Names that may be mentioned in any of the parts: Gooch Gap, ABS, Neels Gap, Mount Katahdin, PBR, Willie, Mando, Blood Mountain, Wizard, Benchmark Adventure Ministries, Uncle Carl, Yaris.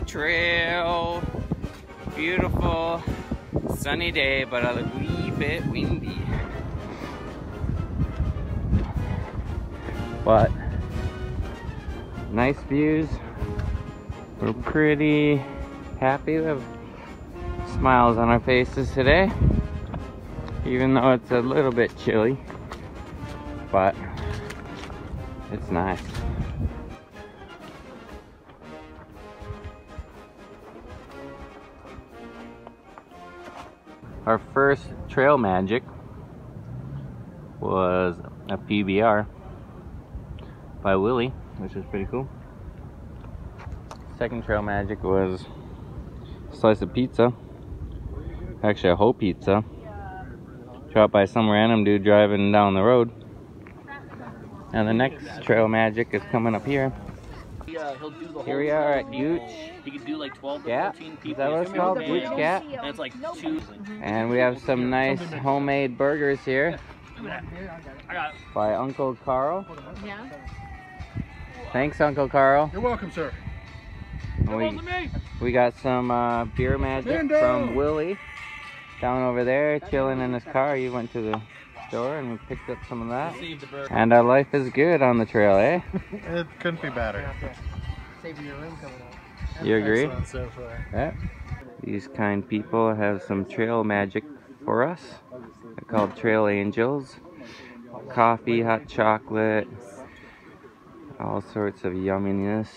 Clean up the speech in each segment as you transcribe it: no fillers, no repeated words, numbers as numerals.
the trail. Beautiful sunny day, but a wee bit windy. But nice views. We're pretty happy with smiles on our faces today, even though it's a little bit chilly, but it's nice. Our first trail magic was a PBR by Willie, which is pretty cool. Second trail magic was a slice of pizza, actually a whole pizza, dropped by some random dude driving down the road. And the next trail magic is coming up here. He'll do the here we are at Gooch. He can do like 12 Gap. To 14 people. Is that what it's called? Gooch Gap. And it's like two. And we have some nice homemade burgers here. By Uncle Carl. Yeah. Thanks, Uncle Carl. You're welcome, sir. We got some beer magic Mando from Willie down over there, chilling in his car. You went to the store and we picked up some of that. And our life is good on the trail, eh? It couldn't be better. You agree? Yeah. These kind people have some trail magic for us. They're called Trail Angels. Coffee, hot chocolate, all sorts of yumminess.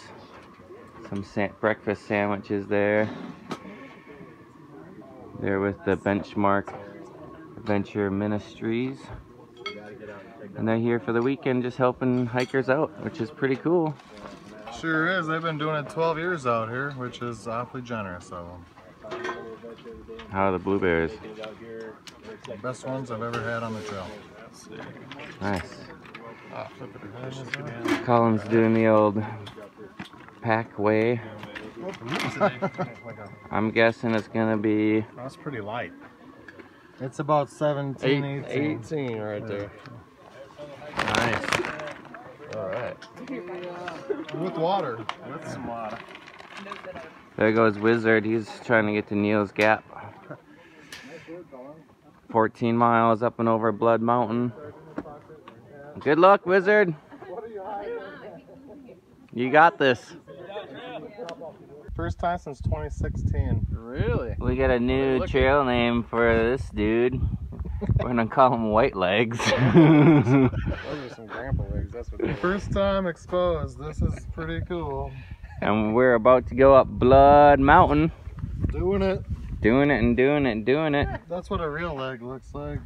Some breakfast sandwiches there. They're with the Benchmark Adventure Ministries. And they're here for the weekend just helping hikers out, which is pretty cool. Sure is. They've been doing it 12 years out here, which is awfully generous of them. How are the blueberries? Best ones I've ever had on the trail. Nice. Colin's doing the old pack way. I'm guessing it's gonna be. That's pretty light. It's about 17, 18. 18 right there. Nice. All right. With water. With some water. There goes Wizard. He's trying to get to Neels Gap. 14 miles up and over Blood Mountain. Good luck, Wizard. You got this. First time since 2016. Really? We got a new trail name for this dude. We're gonna call him White Legs. Those are some grandpa legs. That's what they're. First time exposed. This is pretty cool. And we're about to go up Blood Mountain. Doing it. Doing it and doing it and doing it. That's what a real leg looks like.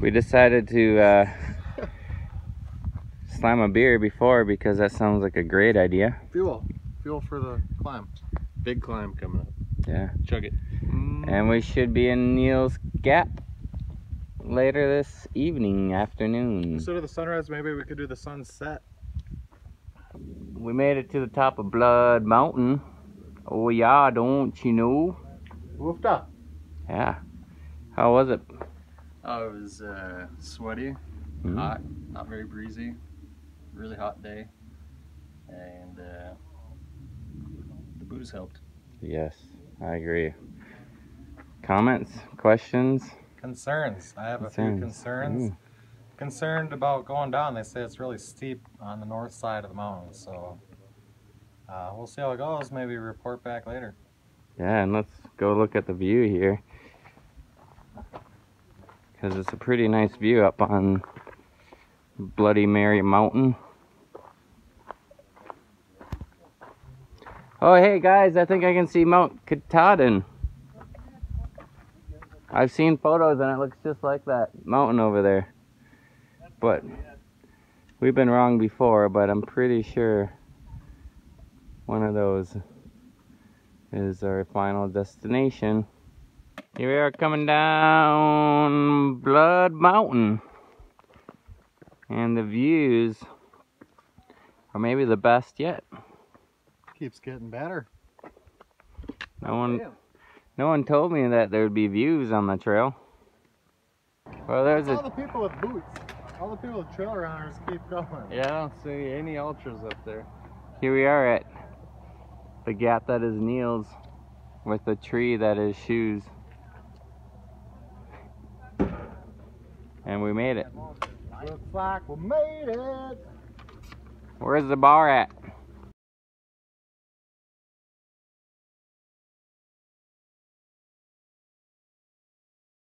We decided to slam a beer before because that sounds like a great idea. Fuel for the climb. Big climb coming up. Yeah. Chug it. And we should be in Neels Gap later this evening, afternoon. Instead of the sunrise, maybe we could do the sunset. We made it to the top of Blood Mountain. Oh yeah, don't you know? Woofed up. Yeah. How was it? Oh, it was sweaty, hot, not very breezy. Really hot day. And the booze helped. Yes, I agree. Comments, questions, concerns? I have a few concerns. Concerned about going down. They say it's really steep on the north side of the mountain, so we'll see how it goes. Maybe report back later. Yeah, and let's go look at the view here, because it's a pretty nice view up on Bloody Mary Mountain. Oh, hey guys, I think I can see Mount Katahdin. I've seen photos and it looks just like that mountain over there. But we've been wrong before, but I'm pretty sure one of those is our final destination. Here we are coming down Blood Mountain. And the views are maybe the best yet. Keeps getting better. No one told me that there'd be views on the trail. Well, there's all the people with boots. All the people with trail runners keep going. Yeah, I don't see any ultras up there. Here we are at the gap that is Neels with the tree that is Shoes. And we made it. Looks like we made it. Where's the bar at?